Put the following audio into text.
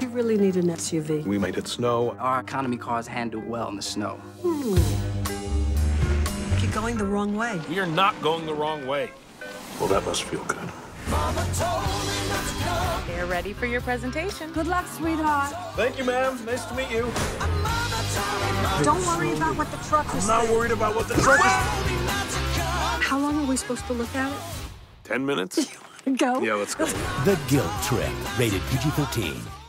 You really need an SUV. We made it snow. Our economy cars handle well in the snow. You're going the wrong way. We are not going the wrong way. Well, that must feel good. Mama told me not to come. They're ready for your presentation. Good luck, sweetheart. Thank you, ma'am. Nice to meet you. Don't worry about what the truck is. I'm not worried about what the truck is. How long are we supposed to look at it? 10 minutes. Go. Yeah, let's go. The Guilt Trip, rated PG-13.